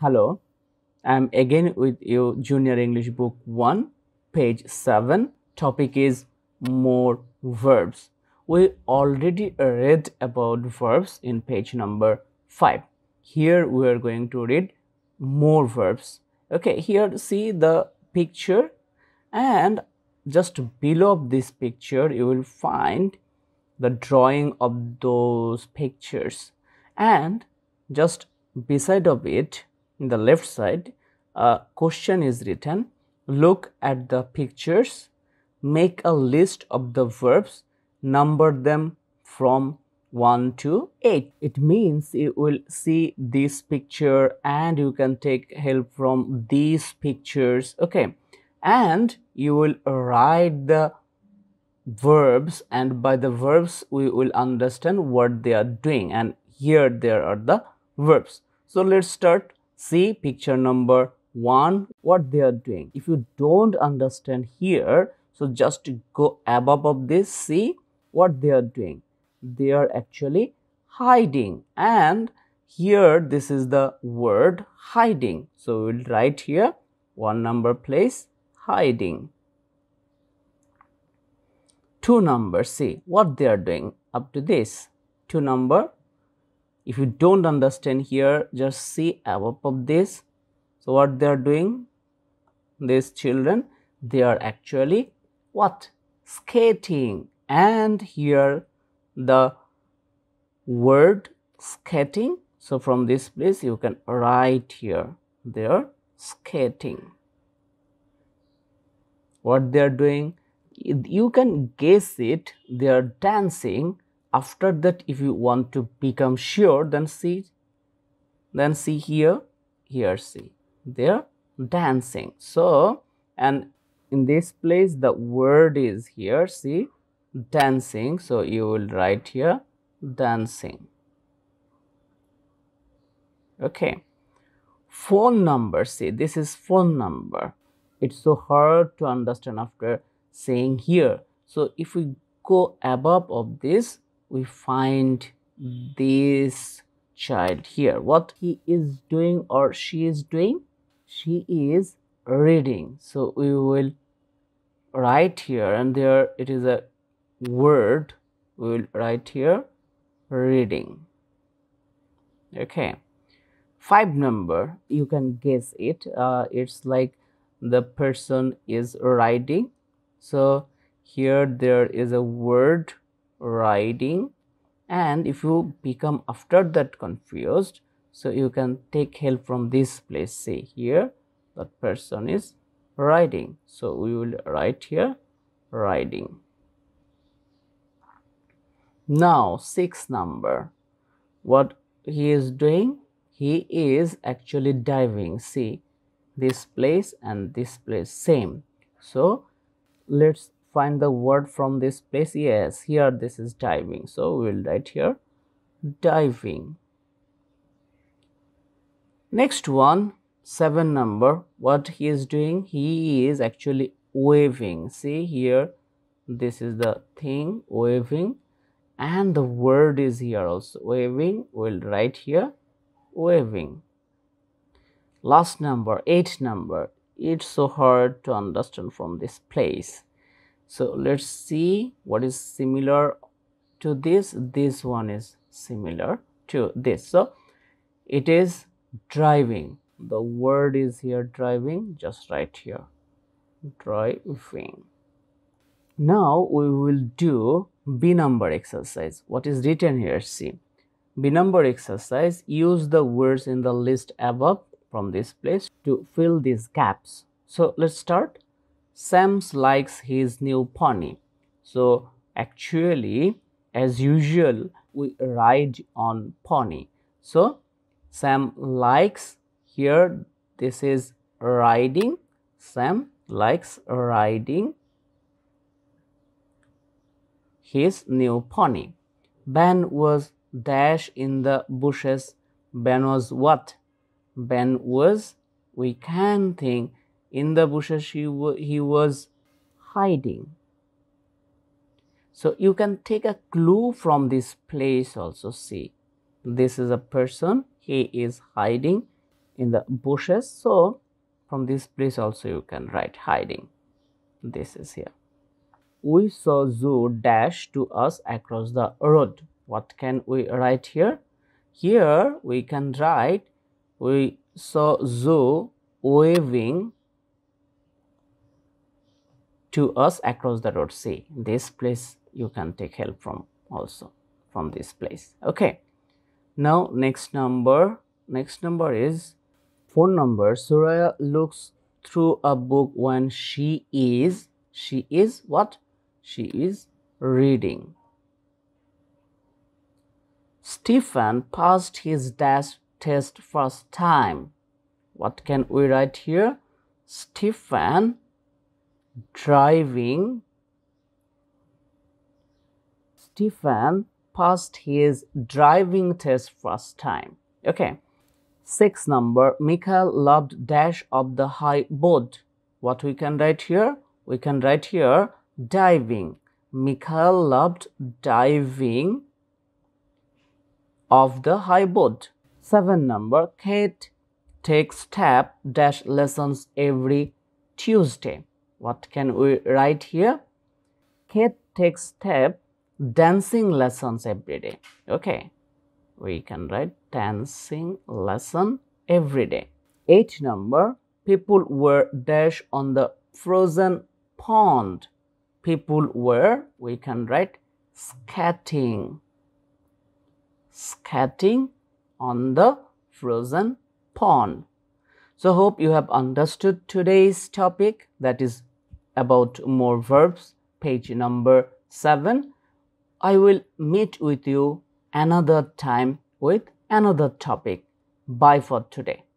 Hello, I am again with you, Junior English Book 1, page 7. Topic is more verbs. We already read about verbs in page number 5. Here we are going to read more verbs. Okay, here see the picture, and just below this picture you will find the drawing of those pictures, and just beside of it, in the left side, a question is written. Look at the pictures, make a list of the verbs, number them from 1 to 8. It means you will see this picture and you can take help from these pictures, okay? And you will write the verbs, and by the verbs we will understand what they are doing, and here there are the verbs. So let's start. See picture number 1, what they are doing. If you don't understand here, so just go above of this, see what they are doing. They are actually hiding, and here this is the word hiding. So we will write here 1 number place hiding. 2 number, see what they are doing up to this. 2 number. If you don't understand here, just see above of this. So what they are doing, these children, they are actually what? Skating. And here the word skating. So from this place you can write here, they are skating. What they are doing, you can guess it, they are dancing. After that, if you want to become sure, then see here, see, they're dancing. So, and in this place, the word is here, see, dancing. So, you will write here, dancing. Okay. Phone number, see, this is phone number. It's so hard to understand after saying here. So, if we go above of this, we find this child here. What he is doing or she is doing? She is reading. So we will write here, and there it is a word. We will write here reading. Okay. 5 number. You can guess it. It's like the person is riding. So here there is a word riding, and if you become after that confused, so you can take help from this place. Say here that person is riding, so we will write here riding. Now 6 number, what he is doing? He is actually diving. See this place and this place same. So let's find the word from this place. Yes, here this is diving. So we will write here diving. Next one, 7 number. What he is doing? He is actually waving. See here, this is the thing, waving. And the word is here also, waving. We will write here waving. Last number, 8 number. It's so hard to understand from this place. So let's see what is similar to this. This one is similar to this. So it is driving. The word is here driving. Just write here driving. Now we will do B number exercise. What is written here? See, B number exercise. Use the words in the list above from this place to fill these gaps. So let's start. Sam likes his new pony. So actually, as usual, we ride on pony. So Sam likes, here this is riding. Sam likes riding his new pony. Ben was dash in the bushes. Ben was what? Ben was, we can think, in the bushes he was hiding. So you can take a clue from this place also. See, this is a person, he is hiding in the bushes. So from this place also you can write hiding. This is here. We saw Zoo dash to us across the road. What can we write here? Here we can write we saw Zoo waving to us across the road. See, this place you can take help from also, from this place. Okay. Now next number is phone number. Suraya looks through a book when she is what? She is reading. Stephen passed his dash test first time. What can we write here? Stephen driving. Stephen passed his driving test first time. Okay. 6 number. Mikhail loved dash of the high boat. What we can write here? We can write here diving. Mikhail loved diving of the high boat. 7 number. Kate takes tap dash lessons every Tuesday. What can we write here? Kate takes tap dancing lessons every day. Okay, we can write dancing lesson every day. 8 number. People were dash on the frozen pond. People were, we can write skating. Skating on the frozen pond. So hope you have understood today's topic, that is about more verbs, page number 7. I will meet with you another time with another topic. Bye for today.